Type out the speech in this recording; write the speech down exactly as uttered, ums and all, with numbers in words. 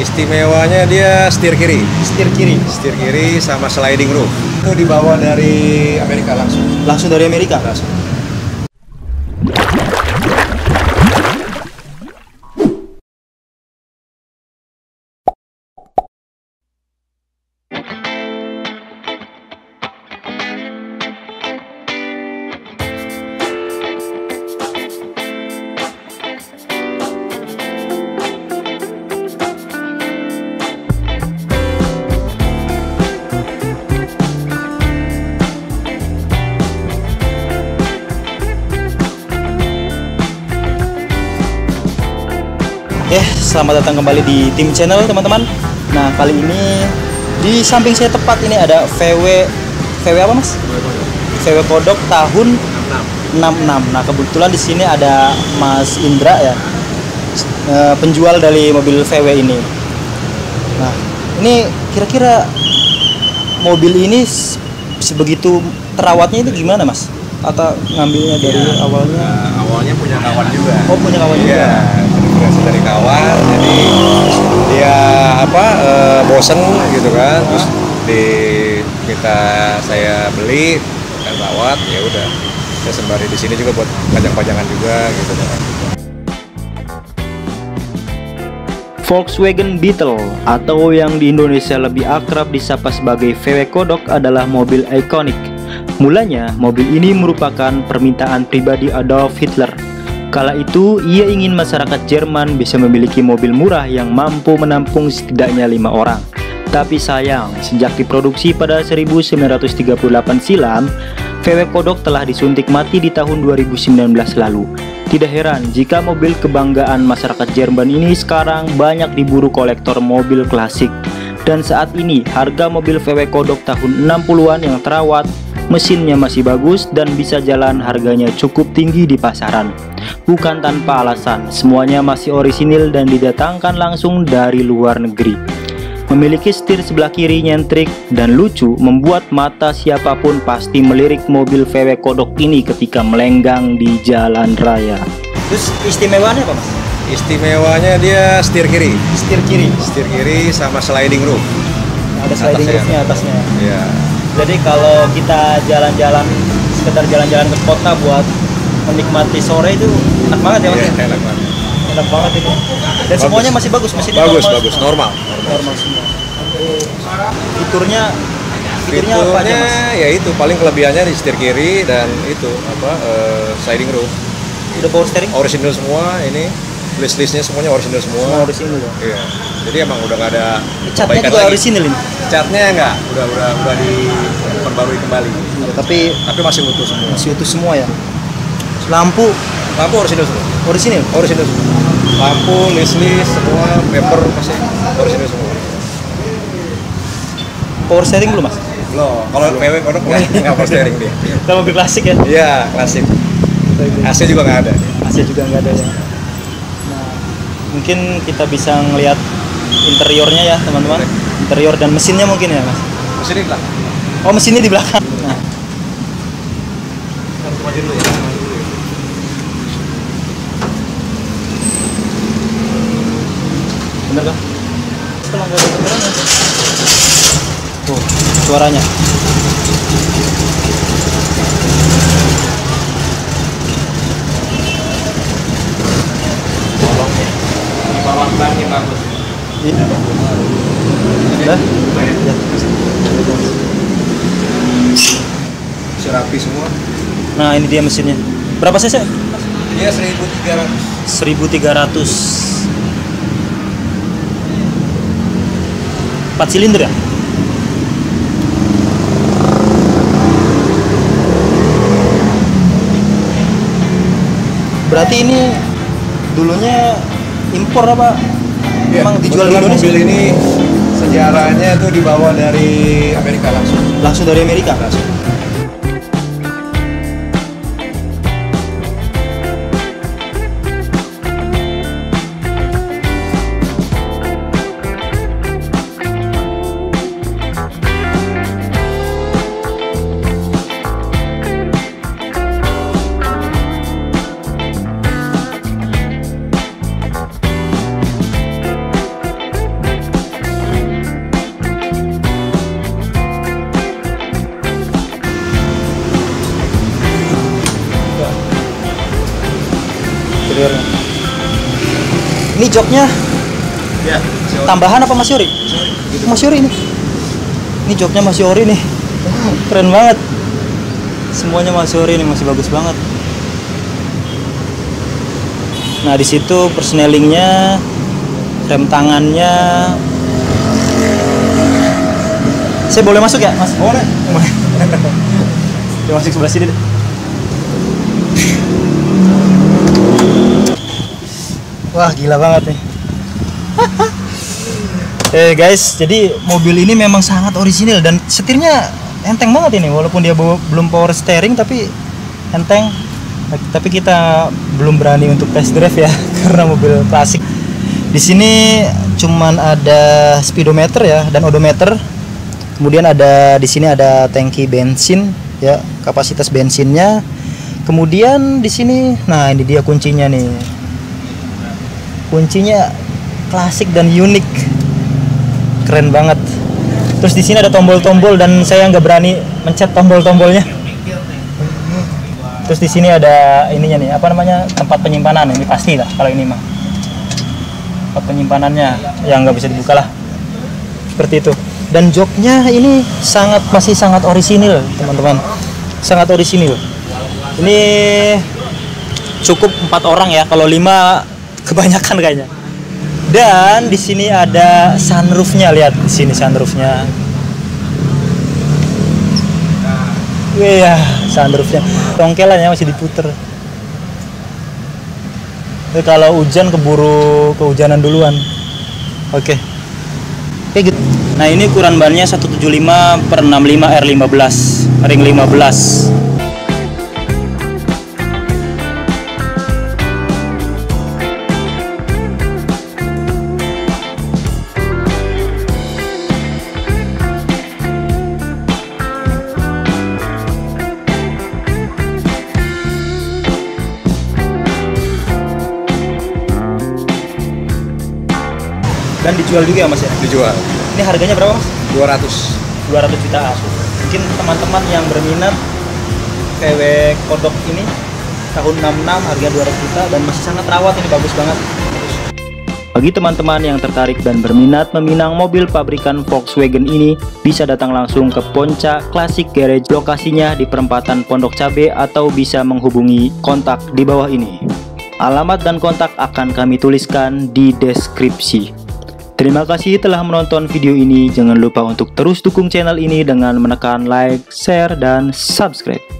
Istimewanya dia setir kiri. Setir kiri. Setir kiri sama sliding roof. Itu dibawa dari Amerika langsung. Langsung dari Amerika? Langsung. Eh, selamat datang kembali di TIM Channel, teman-teman. Nah, kali ini di samping saya tepat ini ada VW VW apa, Mas? VW Kodok tahun enam enam. Nah, kebetulan di sini ada Mas Indra ya, e, penjual dari mobil V W ini. Nah, ini kira-kira mobil ini sebegitu terawatnya itu gimana, Mas? Atau ngambilnya dari ya, awalnya? Uh, awalnya punya kawan juga. Oh, punya kawan ya, juga. Berasal dari kawan, jadi dia apa e, bosen gitu kan. Terus di kita saya beli dan rawat, ya udah. Saya sembari di sini juga buat pajang-pajangan juga gitu kan. Volkswagen Beetle atau yang di Indonesia lebih akrab disapa sebagai V W Kodok adalah mobil ikonik. Mulanya, mobil ini merupakan permintaan pribadi Adolf Hitler. Kala itu, ia ingin masyarakat Jerman bisa memiliki mobil murah yang mampu menampung setidaknya lima orang. Tapi sayang, sejak diproduksi pada seribu sembilan ratus tiga puluh delapan silam, V W Kodok telah disuntik mati di tahun dua ribu sembilan belas lalu. Tidak heran jika mobil kebanggaan masyarakat Jerman ini sekarang banyak diburu kolektor mobil klasik. Dan saat ini, harga mobil V W Kodok tahun enam puluhan yang terawat, mesinnya masih bagus dan bisa jalan, harganya cukup tinggi di pasaran. Bukan tanpa alasan, semuanya masih orisinil dan didatangkan langsung dari luar negeri. Memiliki setir sebelah kiri nyentrik dan lucu membuat mata siapapun pasti melirik mobil V W Kodok ini ketika melenggang di jalan raya. Terus istimewanya apa, Mas? Istimewanya dia setir kiri. Setir kiri? Setir kiri sama sliding roof. Ada sliding roofnya atasnya? Iya. Jadi kalau kita jalan-jalan, sekedar jalan-jalan ke kota buat menikmati sore itu enak banget ya Mas? Iya, enak banget. Enak banget ini. Dan bagus. Semuanya masih bagus? Masih bagus, normal, bagus. Normal. Normal, normal semua. Fiturnya, fiturnya, fiturnya apa aja, Mas? Ya itu, paling kelebihannya di setir kiri dan itu, apa, uh, sliding roof. Udah power steering? Original semua ini. List-listnya semuanya original semua. Semua original ya? Iya. Jadi emang udah gak ada catnya juga lagi. Original ini? Catnya enggak, udah udah udah diperbarui kembali. Ya, tapi tapi masih utuh semua. Masih utuh semua ya. Lampu, lampu original semua. Original? Original semua. Lampu, list-list semua, bumper masih original semua. Power steering belum, Mas? Belum. Kalau V W Kodok enggak power steering dia. Kalau mobil klasik ya? Iya, klasik. A C juga enggak ada. A C juga enggak ada ya. Mungkin kita bisa ngelihat interiornya ya teman-teman, interior dan mesinnya mungkin ya Mas. Mesinnya di belakang. Oh, mesinnya di belakang. Nah. Bener kan? Setelah nggak ada keterangan ya. Tuh suaranya. Banyak bagus. Iya. Udah? Udah. Serapi semua. Nah, ini dia mesinnya. Berapa cc? Iya, seribu tiga ratus. seribu tiga ratus. empat silinder ya? Berarti ini dulunya impor apa? Ya, emang dijual di Indonesia? Mobil ini sejarahnya itu dibawa dari Amerika langsung. Langsung dari Amerika? Langsung. Ini joknya ya, tambahan apa Mas Yori? Gitu. Mas Yori ini. Ini joknya Mas Yori nih. Wow. Keren banget. Semuanya Mas Yori ini masih bagus banget. Nah, di situ persnelingnya, rem tangannya. Saya boleh masuk ya, Mas? Boleh. Boleh. Masuk sebelah sini deh. Wah, gila banget nih. Eh guys, jadi mobil ini memang sangat orisinil dan setirnya enteng banget ini. Walaupun dia belum power steering tapi enteng. Tapi kita belum berani untuk test drive ya karena mobil klasik. Di sini cuman ada speedometer ya dan odometer. Kemudian ada di sini ada tangki bensin ya, kapasitas bensinnya. Kemudian di sini, nah ini dia kuncinya nih. Kuncinya klasik dan unik, keren banget. Terus di sini ada tombol-tombol dan saya nggak berani mencet tombol-tombolnya. Terus di sini ada ininya nih, apa namanya, tempat penyimpanan. Ini pasti lah kalau ini mah tempat penyimpanannya yang nggak bisa dibuka lah, seperti itu. Dan joknya ini sangat masih sangat orisinil teman-teman, sangat orisinil. Ini cukup empat orang ya, kalau lima kebanyakan kayaknya. Dan di sini ada sunroofnya, lihat di sini sunroofnya. Iya, sunroofnya. Tongkelannya masih diputer. Jadi kalau hujan keburu kehujanan duluan. Oke. Oke, gitu. Nah ini ukuran bannya seratus tujuh puluh lima per enam puluh lima R lima belas, ring lima belas. Dan dijual juga ya Mas ya? Dijual. Ini harganya berapa Mas? dua ratus jutaan. Mungkin teman-teman yang berminat T W kodok ini tahun enam puluh enam harga dua ratus juta dan masih sangat terawat, ini bagus banget. Bagi teman-teman yang tertarik dan berminat meminang mobil pabrikan Volkswagen ini, bisa datang langsung ke Ponca Classic Garage, lokasinya di perempatan Pondok Cabe, atau bisa menghubungi kontak di bawah ini. Alamat dan kontak akan kami tuliskan di deskripsi. Terima kasih telah menonton video ini. Jangan lupa untuk terus dukung channel ini dengan menekan like, share, dan subscribe.